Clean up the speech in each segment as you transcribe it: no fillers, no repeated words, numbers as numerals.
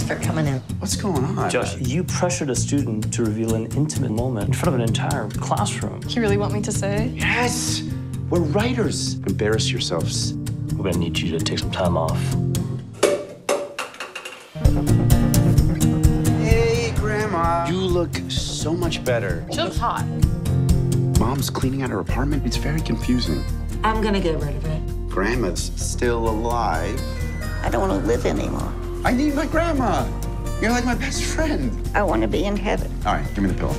Thanks for coming in. What's going on? Josh, you pressured a student to reveal an intimate moment in front of an entire classroom. You really want me to say? Yes! We're writers. Embarrass yourselves. We're gonna need you to take some time off. Hey, Grandma. You look so much better. She looks hot. Mom's cleaning out her apartment. It's very confusing. I'm gonna get rid of it. Grandma's still alive. I don't want to live anymore. I need my grandma. You're like my best friend. I want to be in heaven. All right, give me the pillow.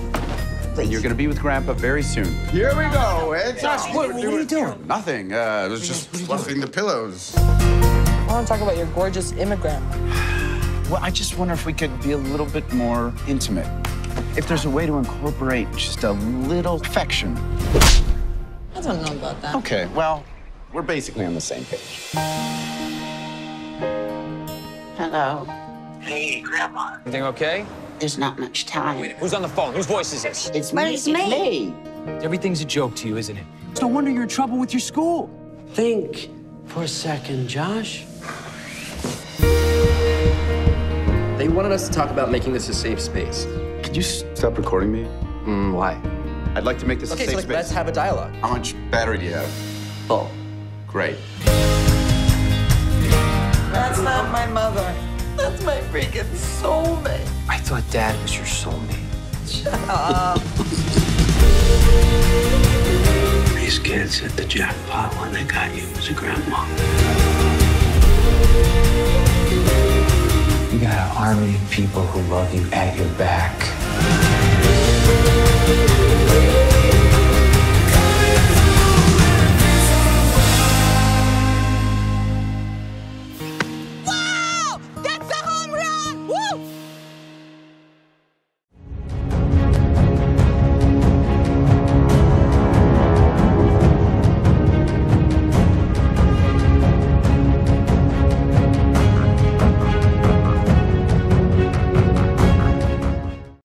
Please. You're going to be with Grandpa very soon. Here we go. It's us. What are you doing? Nothing. It was just fluffing the pillows. I want to talk about your gorgeous immigrant. Well, I just wonder if we could be a little bit more intimate. If there's a way to incorporate just a little affection. I don't know about that. Okay, well, we're basically on the same page. Hello. Hey, Grandma. Everything okay? There's not much time. Wait, who's on the phone? Whose voice is this? It's me. Everything's a joke to you, isn't it? It's no wonder you're in trouble with your school. Think for a second, Josh. They wanted us to talk about making this a safe space. Could you stop recording me? Why? I'd like to make this a safe space. Let's have a dialogue. How much battery do you have? Full. Great. That's not my mother. That's my freaking soulmate. I thought Dad was your soulmate. Shut up. These kids hit the jackpot when they got you as a grandma. You got an army of people who love you at your back.